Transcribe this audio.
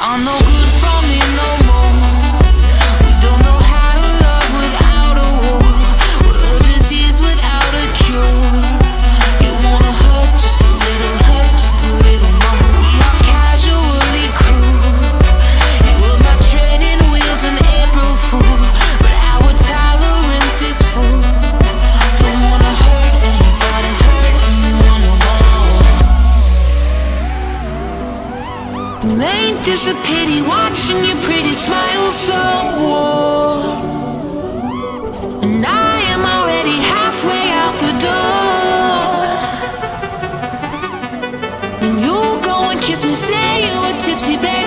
I'm no good for me no more. We don't know how to love without a war. We're a disease without a cure. You wanna hurt, just a little more. We are casually cruel. You were my training wheels on April Fool, but our tolerance is full. Don't wanna hurt anybody, hurt anyone no more. Ain't this a pity, watching your pretty smile so warm, and I am already halfway out the door. When you go and kiss me, say you were tipsy, baby.